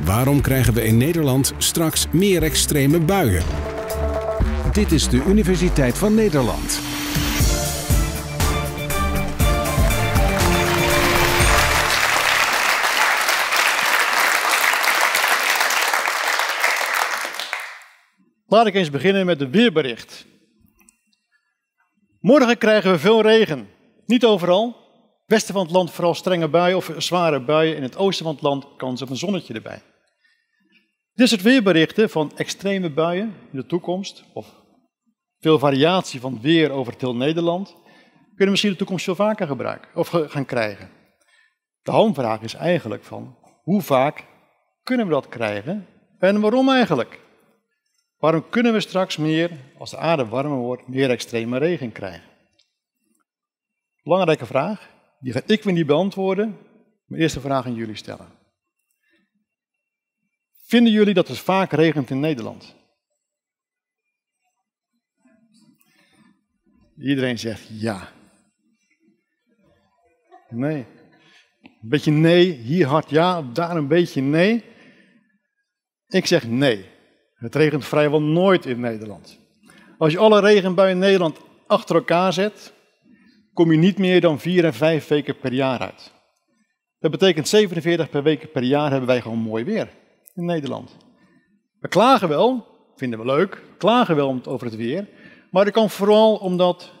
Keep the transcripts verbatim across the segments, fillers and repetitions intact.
Waarom krijgen we in Nederland straks meer extreme buien? Dit is de Universiteit van Nederland. Laat ik eens beginnen met het weerbericht. Morgen krijgen we veel regen. Niet overal. Westen van het land vooral strenge buien of zware buien. In het oosten van het land kans op een zonnetje erbij. Dit soort weerberichten van extreme buien in de toekomst, of veel variatie van weer over het heel Nederland, kunnen we misschien de toekomst veel vaker gebruiken of gaan krijgen. De hamvraag is eigenlijk van, hoe vaak kunnen we dat krijgen en waarom eigenlijk? Waarom kunnen we straks meer, als de aarde warmer wordt, meer extreme regen krijgen? Belangrijke vraag, die ga ik weer niet beantwoorden, maar eerst een vraag aan jullie stellen. Vinden jullie dat het vaak regent in Nederland? Iedereen zegt ja. Nee. Een beetje nee, hier hard ja, daar een beetje nee. Ik zeg nee. Het regent vrijwel nooit in Nederland. Als je alle regenbuien in Nederland achter elkaar zet, kom je niet meer dan vier en vijf weken per jaar uit. Dat betekent zevenenveertig per week per jaar hebben wij gewoon mooi weer. In Nederland. We klagen wel, vinden we leuk, klagen wel over het weer, maar dat kan vooral omdat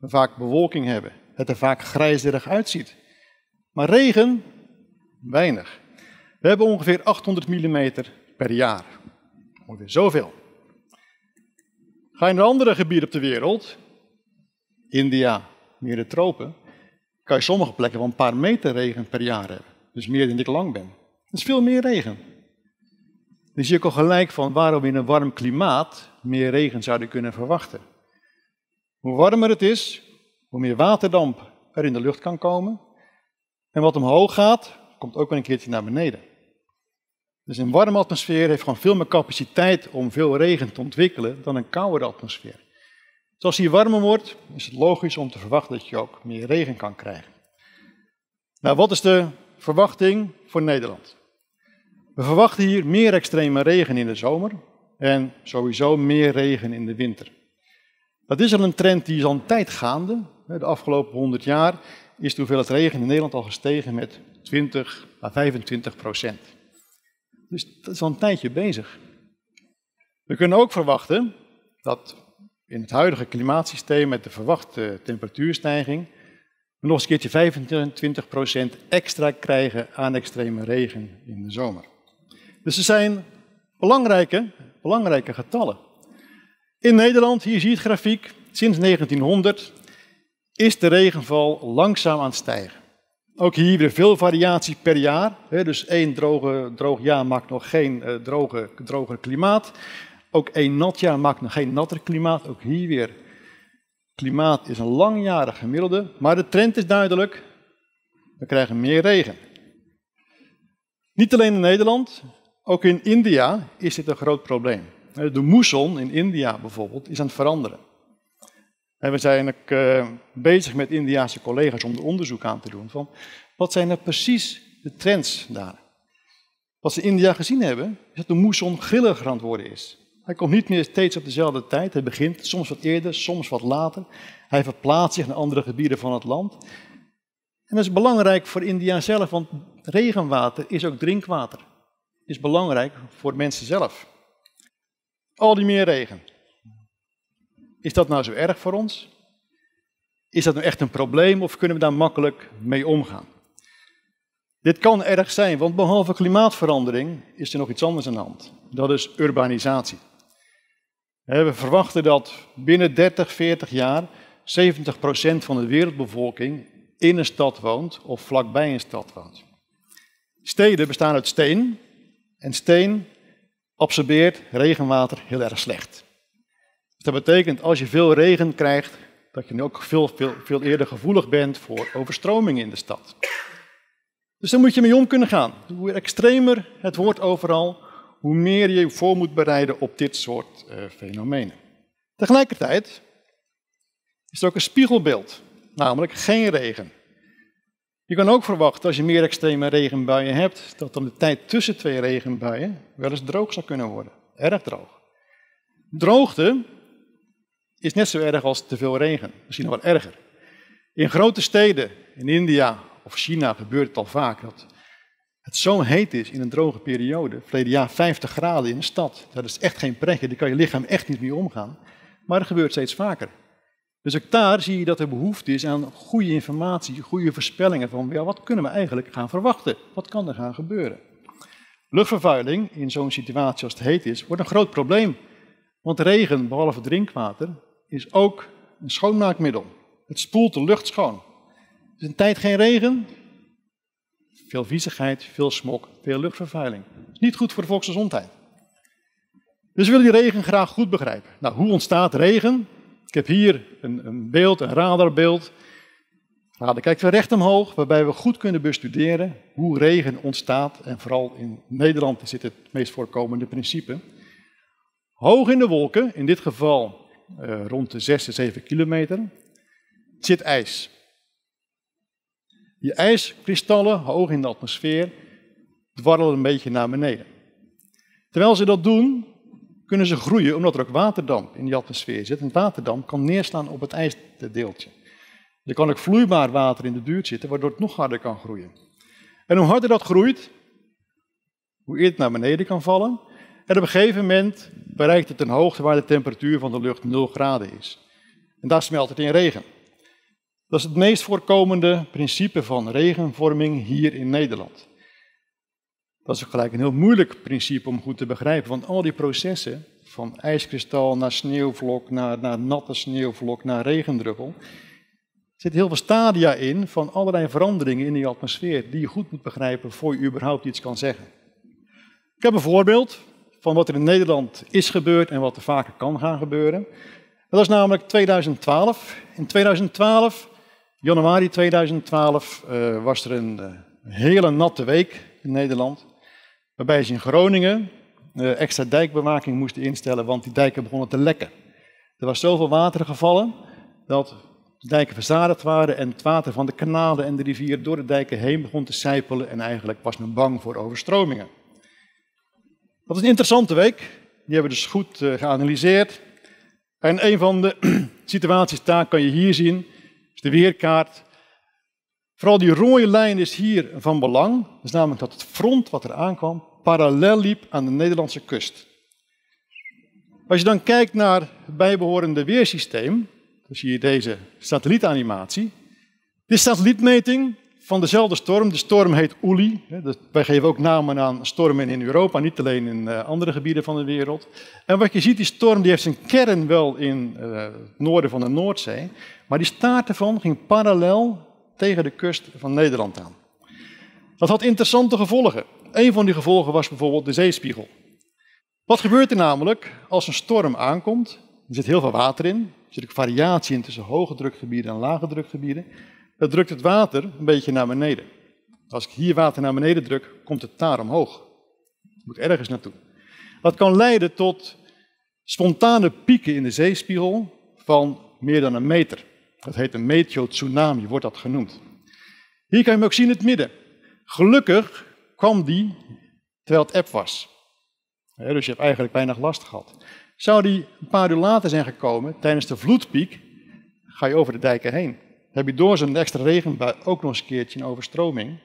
we vaak bewolking hebben, het er vaak grijzerig uitziet. Maar regen, weinig. We hebben ongeveer achthonderd millimeter per jaar. Ongeveer zoveel. Ga je naar andere gebieden op de wereld, India, meer de tropen, kan je sommige plekken wel een paar meter regen per jaar hebben. Dus meer dan ik lang ben. Dat is veel meer regen. Dan zie ik al gelijk van waarom we in een warm klimaat meer regen zouden kunnen verwachten. Hoe warmer het is, hoe meer waterdamp er in de lucht kan komen. En wat omhoog gaat, komt ook wel een keertje naar beneden. Dus een warme atmosfeer heeft gewoon veel meer capaciteit om veel regen te ontwikkelen dan een koude atmosfeer. Dus als die warmer wordt, is het logisch om te verwachten dat je ook meer regen kan krijgen. Nou, wat is de verwachting voor Nederland? We verwachten hier meer extreme regen in de zomer en sowieso meer regen in de winter. Dat is al een trend die is al een tijd gaande. De afgelopen honderd jaar is de hoeveelheid regen in Nederland al gestegen met twintig à vijfentwintig procent. Dus dat is al een tijdje bezig. We kunnen ook verwachten dat in het huidige klimaatsysteem met de verwachte temperatuurstijging we nog eens een keertje vijfentwintig procent extra krijgen aan extreme regen in de zomer. Dus er zijn belangrijke, belangrijke getallen. In Nederland, hier zie je het grafiek, sinds negentienhonderd is de regenval langzaam aan het stijgen. Ook hier weer veel variatie per jaar. Dus één droge, droog jaar maakt nog geen eh, droge, droger klimaat. Ook één nat jaar maakt nog geen natter klimaat. Ook hier weer. Klimaat is een langjarig gemiddelde, maar de trend is duidelijk. We krijgen meer regen. Niet alleen in Nederland. Ook in India is dit een groot probleem. De moesson in India bijvoorbeeld is aan het veranderen. En we zijn ook bezig met Indiaanse collega's om er onderzoek aan te doen van wat zijn er precies de trends daar. Wat ze in India gezien hebben, is dat de moesson grilliger aan het worden is. Hij komt niet meer steeds op dezelfde tijd. Hij begint soms wat eerder, soms wat later. Hij verplaatst zich naar andere gebieden van het land. En dat is belangrijk voor India zelf, want regenwater is ook drinkwater. Is belangrijk voor mensen zelf. Al die meer regen. Is dat nou zo erg voor ons? Is dat nou echt een probleem of kunnen we daar makkelijk mee omgaan? Dit kan erg zijn, want behalve klimaatverandering is er nog iets anders aan de hand. Dat is urbanisatie. We verwachten dat binnen dertig, veertig jaar zeventig procent van de wereldbevolking in een stad woont of vlakbij een stad woont. Steden bestaan uit steen en steen absorbeert regenwater heel erg slecht. Dat betekent als je veel regen krijgt, dat je ook veel, veel, veel eerder gevoelig bent voor overstromingen in de stad. Dus daar moet je mee om kunnen gaan. Hoe extremer het wordt overal, hoe meer je je voor moet bereiden op dit soort uh, fenomenen. Tegelijkertijd is het ook een spiegelbeeld, namelijk geen regen. Je kan ook verwachten, als je meer extreme regenbuien hebt, dat dan de tijd tussen twee regenbuien wel eens droog zou kunnen worden. Erg droog. Droogte is net zo erg als te veel regen. Misschien nog wel erger. In grote steden, in India of China, gebeurt het al vaak dat het zo heet is in een droge periode. Verleden jaar vijftig graden in de stad. Dat is echt geen pretje, daar kan je lichaam echt niet mee omgaan. Maar dat gebeurt steeds vaker. Dus ook daar zie je dat er behoefte is aan goede informatie, goede voorspellingen van ja, wat kunnen we eigenlijk gaan verwachten? Wat kan er gaan gebeuren? Luchtvervuiling in zo'n situatie als het heet is, wordt een groot probleem. Want regen, behalve drinkwater, is ook een schoonmaakmiddel. Het spoelt de lucht schoon. Dus een tijd geen regen, veel viezigheid, veel smog, veel luchtvervuiling. Dat is niet goed voor de volksgezondheid. Dus we willen die regen graag goed begrijpen. Nou, hoe ontstaat regen? Ik heb hier een, een beeld, een radarbeeld. Nou, dan kijkt we recht omhoog, waarbij we goed kunnen bestuderen hoe regen ontstaat. En vooral in Nederland is dit het meest voorkomende principe. Hoog in de wolken, in dit geval eh, rond de zes en zeven kilometer, zit ijs. Die ijskristallen, hoog in de atmosfeer, dwarrelen een beetje naar beneden. Terwijl ze dat doen, kunnen ze groeien omdat er ook waterdamp in die atmosfeer zit. En waterdamp kan neerslaan op het ijsdeeltje. Er kan ook vloeibaar water in de buurt zitten, waardoor het nog harder kan groeien. En hoe harder dat groeit, hoe eerder het naar beneden kan vallen. En op een gegeven moment bereikt het een hoogte waar de temperatuur van de lucht nul graden is. En daar smelt het in regen. Dat is het meest voorkomende principe van regenvorming hier in Nederland. Dat is ook gelijk een heel moeilijk principe om goed te begrijpen, want al die processen, van ijskristal naar sneeuwvlok, naar, naar natte sneeuwvlok, naar regendruppel, zit heel veel stadia in van allerlei veranderingen in die atmosfeer die je goed moet begrijpen voor je überhaupt iets kan zeggen. Ik heb een voorbeeld van wat er in Nederland is gebeurd en wat er vaker kan gaan gebeuren. Dat is namelijk tweeduizend twaalf. In tweeduizend twaalf, januari tweeduizend twaalf, uh, was er een uh, hele natte week in Nederland, waarbij ze in Groningen uh, extra dijkbewaking moesten instellen, want die dijken begonnen te lekken. Er was zoveel water gevallen dat de dijken verzadigd waren en het water van de kanalen en de rivier door de dijken heen begon te sijpelen en eigenlijk was men bang voor overstromingen. Dat is een interessante week, die hebben we dus goed uh, geanalyseerd. En een van de situaties daar kan je hier zien, is de weerkaart. Vooral die rode lijn is hier van belang. Dat is namelijk dat het front wat er aankwam parallel liep aan de Nederlandse kust. Als je dan kijkt naar het bijbehorende weersysteem, dan zie je deze satellietanimatie. Dit is satellietmeting van dezelfde storm. De storm heet Oeli. Wij geven ook namen aan stormen in Europa, niet alleen in andere gebieden van de wereld. En wat je ziet, die storm die heeft zijn kern wel in het noorden van de Noordzee, maar die staart ervan ging parallel tegen de kust van Nederland aan. Dat had interessante gevolgen. Een van die gevolgen was bijvoorbeeld de zeespiegel. Wat gebeurt er namelijk als een storm aankomt? Er zit heel veel water in. Er zit ook variatie in tussen hoge drukgebieden en lage drukgebieden. Dat drukt het water een beetje naar beneden. Als ik hier water naar beneden druk, komt het daar omhoog. Het moet ergens naartoe. Dat kan leiden tot spontane pieken in de zeespiegel van meer dan een meter. Dat heet een meteo-tsunami, wordt dat genoemd. Hier kan je hem ook zien in het midden. Gelukkig kwam die terwijl het eb was. Ja, dus je hebt eigenlijk weinig last gehad. Zou die een paar uur later zijn gekomen, tijdens de vloedpiek, ga je over de dijken heen. Dan heb je door zo'n extra regenbui ook nog eens een keertje een overstroming.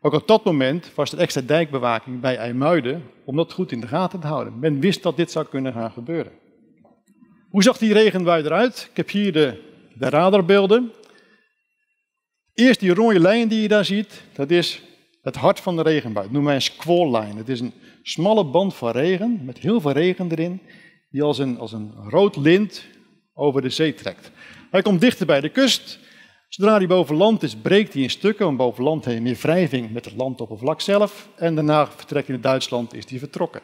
Ook op dat moment was er extra dijkbewaking bij IJmuiden om dat goed in de gaten te houden. Men wist dat dit zou kunnen gaan gebeuren. Hoe zag die regenbui eruit? Ik heb hier de... De radarbeelden. Eerst die rode lijn die je daar ziet, dat is het hart van de regenbui. Dat noemen wij een squall-lijn. Het is een smalle band van regen, met heel veel regen erin, die als een, als een rood lint over de zee trekt. Hij komt dichter bij de kust. Zodra hij boven land is, breekt hij in stukken, want boven land heeft hij meer wrijving met het landoppervlak zelf. En daarna vertrekt hij naar Duitsland, is hij vertrokken.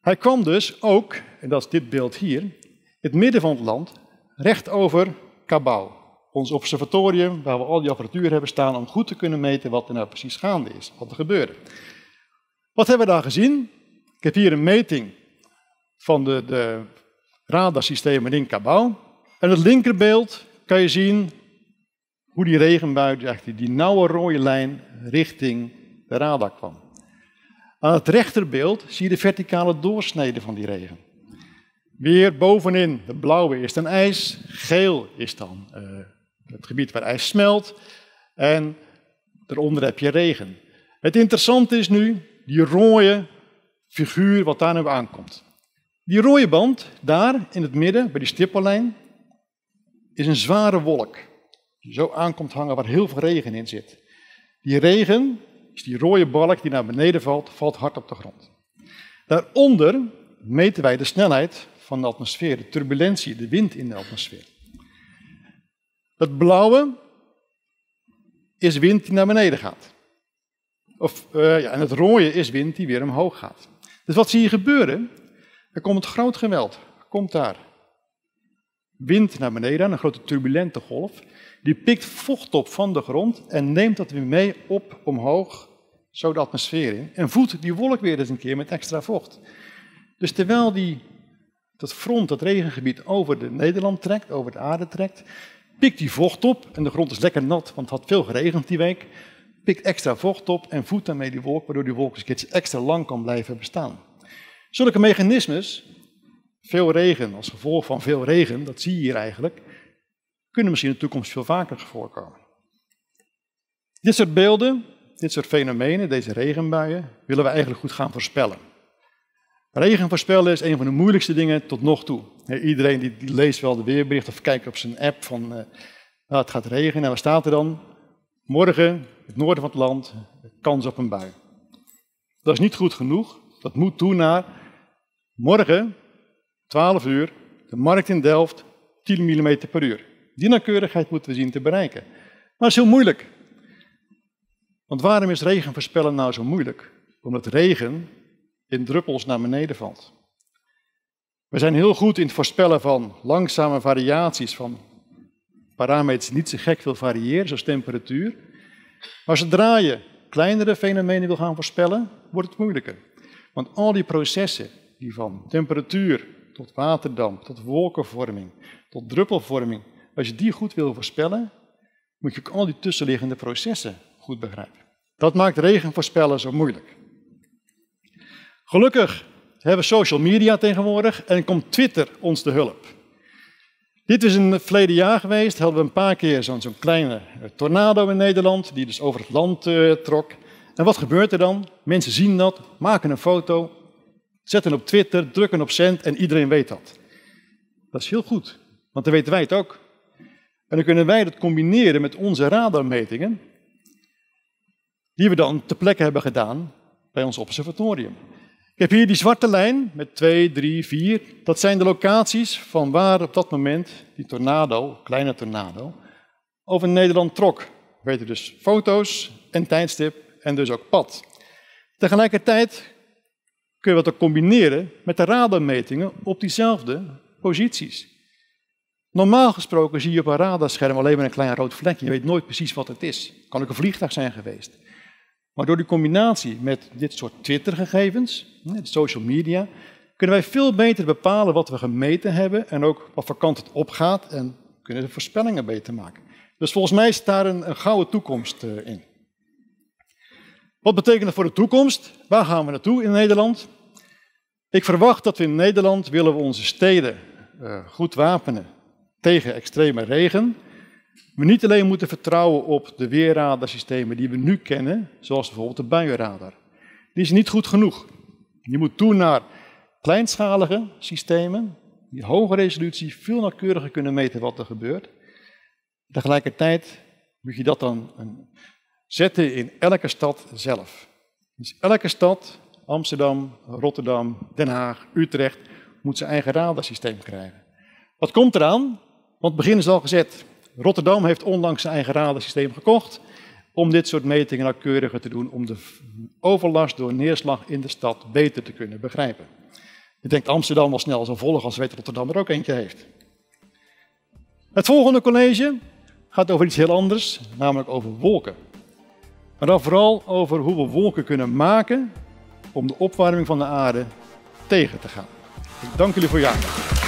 Hij kwam dus ook, en dat is dit beeld hier, het midden van het land, recht over Kabau, ons observatorium waar we al die apparatuur hebben staan om goed te kunnen meten wat er nou precies gaande is, wat er gebeurde. Wat hebben we daar gezien? Ik heb hier een meting van de, de radarsystemen in Kabau. En het linkerbeeld kan je zien hoe die regenbui, die, die nauwe rode lijn richting de radar kwam. Aan het rechterbeeld zie je de verticale doorsnede van die regen. Weer bovenin, het blauwe is dan ijs, geel is dan uh, het gebied waar ijs smelt en daaronder heb je regen. Het interessante is nu die rode figuur wat daar nu aankomt. Die rode band, daar in het midden, bij die stippellijn, is een zware wolk die zo aankomt hangen waar heel veel regen in zit. Die regen, dus die rode balk die naar beneden valt, valt hard op de grond. Daaronder meten wij de snelheid van de atmosfeer, de turbulentie, de wind in de atmosfeer. Het blauwe is wind die naar beneden gaat. Of, uh, ja, en het rode is wind die weer omhoog gaat. Dus wat zie je gebeuren? Er komt groot geweld, komt daar wind naar beneden, een grote turbulente golf. Die pikt vocht op van de grond en neemt dat weer mee op, omhoog, zo de atmosfeer in. En voedt die wolk weer eens een keer met extra vocht. Dus terwijl die, dat front, dat regengebied over de Nederland trekt, over de aarde trekt, pikt die vocht op, en de grond is lekker nat, want het had veel geregend die week, pikt extra vocht op en voedt daarmee die wolk, waardoor die wolk eens een keer extra lang kan blijven bestaan. Zulke mechanismes, veel regen als gevolg van veel regen, dat zie je hier eigenlijk, kunnen misschien in de toekomst veel vaker voorkomen. Dit soort beelden, dit soort fenomenen, deze regenbuien, willen we eigenlijk goed gaan voorspellen. Regen voorspellen is een van de moeilijkste dingen tot nog toe. Iedereen die, die leest wel de weerbericht of kijkt op zijn app van uh, nou, het gaat regenen en waar staat er dan? Morgen, het noorden van het land, kans op een bui. Dat is niet goed genoeg, dat moet toe naar morgen, twaalf uur, de markt in Delft, tien millimeter per uur. Die nauwkeurigheid moeten we zien te bereiken. Maar het is heel moeilijk. Want waarom is regen voorspellen nou zo moeilijk? Omdat regen in druppels naar beneden valt. We zijn heel goed in het voorspellen van langzame variaties, van parameters die niet zo gek veel variëren, zoals temperatuur. Maar zodra je kleinere fenomenen wil gaan voorspellen, wordt het moeilijker. Want al die processen, die van temperatuur tot waterdamp, tot wolkenvorming, tot druppelvorming, als je die goed wil voorspellen, moet je ook al die tussenliggende processen goed begrijpen. Dat maakt regen voorspellen zo moeilijk. Gelukkig hebben we social media tegenwoordig en komt Twitter ons de hulp. Dit is in het verleden jaar geweest, hadden we een paar keer zo'n zo'n kleine tornado in Nederland, die dus over het land uh, trok. En wat gebeurt er dan? Mensen zien dat, maken een foto, zetten op Twitter, drukken op send en iedereen weet dat. Dat is heel goed, want dan weten wij het ook. En dan kunnen wij dat combineren met onze radarmetingen, die we dan ter plekke hebben gedaan bij ons observatorium. Ik heb hier die zwarte lijn met twee, drie, vier. Dat zijn de locaties van waar op dat moment die tornado, kleine tornado, over Nederland trok. We weten dus foto's en tijdstip en dus ook pad. Tegelijkertijd kun je dat ook combineren met de radarmetingen op diezelfde posities. Normaal gesproken zie je op een radarscherm alleen maar een klein rood vlekje. Je weet nooit precies wat het is. Het kan ook een vliegtuig zijn geweest. Maar door die combinatie met dit soort Twitter-gegevens, social media, kunnen wij veel beter bepalen wat we gemeten hebben en ook wat voor kant het opgaat en kunnen de voorspellingen beter maken. Dus volgens mij zit daar een, een gouden toekomst in. Wat betekent dat voor de toekomst? Waar gaan we naartoe in Nederland? Ik verwacht dat we in Nederland willen we onze steden uh, goed wapenen tegen extreme regen. We niet alleen moeten vertrouwen op de weerradarsystemen die we nu kennen, zoals bijvoorbeeld de buienradar. Die is niet goed genoeg. Je moet toe naar kleinschalige systemen, die hoge resolutie veel nauwkeuriger kunnen meten wat er gebeurt. Tegelijkertijd moet je dat dan zetten in elke stad zelf. Dus elke stad, Amsterdam, Rotterdam, Den Haag, Utrecht, moet zijn eigen radarsysteem krijgen. Wat komt eraan? Want het begin is al gezet. Rotterdam heeft onlangs zijn eigen radarsysteem gekocht om dit soort metingen nauwkeuriger te doen, om de overlast door neerslag in de stad beter te kunnen begrijpen. Ik denk Amsterdam wel snel zal volgen als weet Rotterdam er ook eentje heeft. Het volgende college gaat over iets heel anders, namelijk over wolken. Maar dan vooral over hoe we wolken kunnen maken om de opwarming van de aarde tegen te gaan. Ik dank jullie voor je aandacht.